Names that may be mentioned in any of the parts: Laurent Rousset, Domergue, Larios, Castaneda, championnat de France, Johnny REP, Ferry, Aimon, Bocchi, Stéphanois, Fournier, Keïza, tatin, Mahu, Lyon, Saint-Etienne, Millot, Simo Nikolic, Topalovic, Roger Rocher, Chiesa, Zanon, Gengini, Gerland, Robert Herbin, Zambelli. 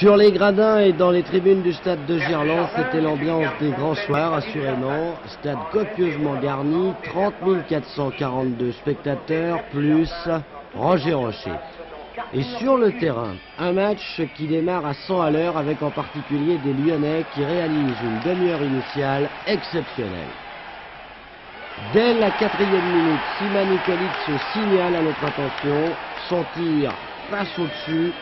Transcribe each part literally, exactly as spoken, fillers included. Sur les gradins et dans les tribunes du stade de Gerland, c'était l'ambiance des grands soirs, assurément. Stade copieusement garni, trente mille quatre cent quarante-deux spectateurs, plus Roger Rocher. Et sur le terrain, un match qui démarre à cent à l'heure avec en particulier des Lyonnais qui réalisent une demi-heure initiale exceptionnelle. Dès la quatrième minute, Simo Nikolic se signale à notre attention, son tir passe au-dessus,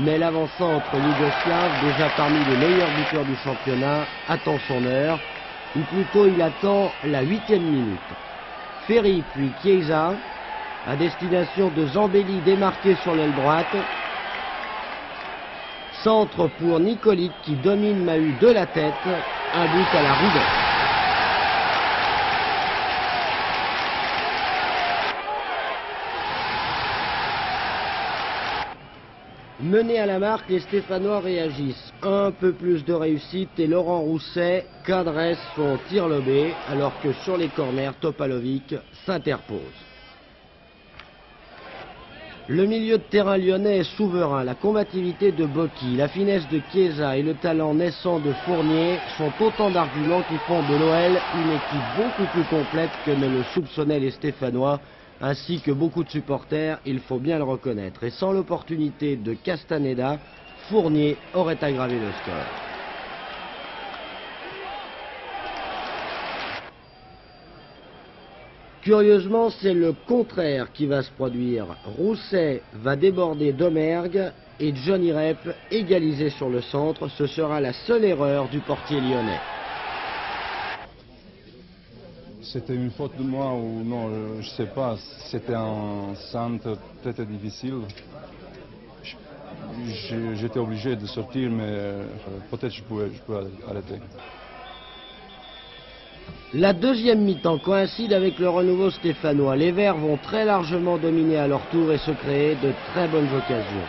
mais l'avant-centre yougoslave, déjà parmi les meilleurs buteurs du championnat, attend son heure, ou plutôt il attend la huitième minute. Ferry puis Keïza, à destination de Zambelli démarqué sur l'aile droite. Centre pour Nikolic qui domine Mahu de la tête, un but à la rudesse. Menés à la marque, les Stéphanois réagissent. Un peu plus de réussite et Laurent Rousset cadresse son tir lobé alors que sur les corners, Topalovic s'interpose. Le milieu de terrain lyonnais est souverain. La combativité de Bocchi, la finesse de Chiesa et le talent naissant de Fournier sont autant d'arguments qui font de l'O L une équipe beaucoup plus complète que ne le soupçonnaient les Stéphanois, ainsi que beaucoup de supporters, il faut bien le reconnaître. Et sans l'opportunité de Castaneda, Fournier aurait aggravé le score. Curieusement, c'est le contraire qui va se produire. Rousset va déborder Domergue et Johnny R E P égalisé sur le centre. Ce sera la seule erreur du portier lyonnais. C'était une faute de moi ou non, je ne sais pas. C'était un centre très, très difficile. J'étais obligé de sortir, mais peut-être je pouvais, je pouvais arrêter. La deuxième mi-temps coïncide avec le renouveau stéphanois. Les Verts vont très largement dominer à leur tour et se créer de très bonnes occasions.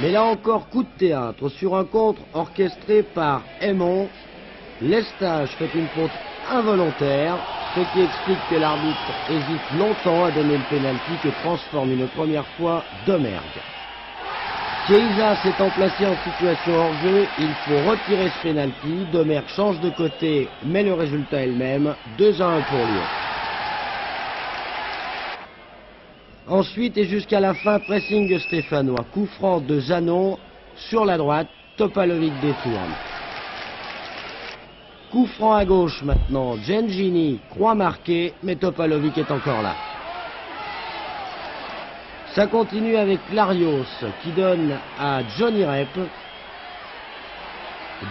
Mais là encore, coup de théâtre sur un contre orchestré par Aimon. Lestage fait une faute involontaire, ce qui explique que l'arbitre hésite longtemps à donner le pénalty que transforme une première fois Domergue. Keïza s'étant placé en situation hors-jeu, il faut retirer ce pénalty. Domergue change de côté, mais le résultat est le même, deux à un pour Lyon. Ensuite et jusqu'à la fin, pressing stéphanois, coup franc de Zanon sur la droite, Topalovic détourne. Coup franc à gauche maintenant, Gengini croit marquer, mais Topalovic est encore là. Ça continue avec Larios qui donne à Johnny R E P.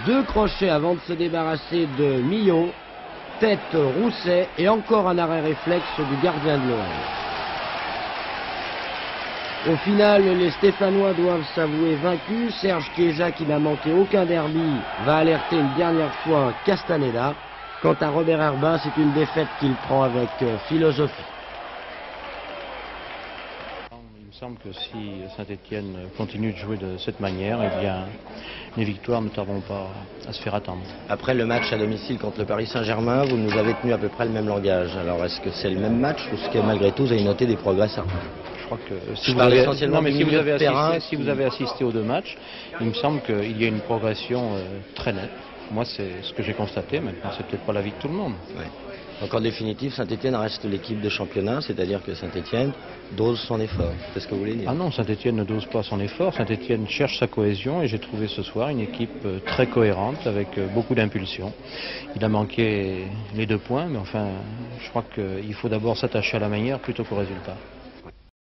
Deux crochets avant de se débarrasser de Millot, tête Rousset et encore un arrêt réflexe du gardien de l'O L. Au final, les Stéphanois doivent s'avouer vaincus. Serge Chiesa, qui n'a manqué aucun derby, va alerter une dernière fois Castaneda. Quant à Robert Herbin, c'est une défaite qu'il prend avec philosophie. Il me semble que si Saint-Etienne continue de jouer de cette manière, eh bien, les victoires ne tarderont pas à se faire attendre. Après le match à domicile contre le Paris Saint-Germain, vous nous avez tenu à peu près le même langage. Alors est-ce que c'est le même match ou est-ce que malgré tout vous avez noté des progrès certains? Je crois que si, Je vous, parle avez... essentiellement non, mais si, vous, avez assisté, terrain, si vous avez assisté aux deux matchs, il me semble qu'il y a une progression euh, très nette. Moi, c'est ce que j'ai constaté. Maintenant, c'est peut-être pas l'avis de tout le monde. Ouais. Donc en définitive, Saint-Etienne reste l'équipe de championnat, c'est-à-dire que Saint-Etienne dose son effort. C'est ce que vous voulez dire? Ah non, Saint-Etienne ne dose pas son effort. Saint-Etienne cherche sa cohésion et j'ai trouvé ce soir une équipe très cohérente avec beaucoup d'impulsion. Il a manqué les deux points, mais enfin, je crois qu'il faut d'abord s'attacher à la manière plutôt qu'au résultat.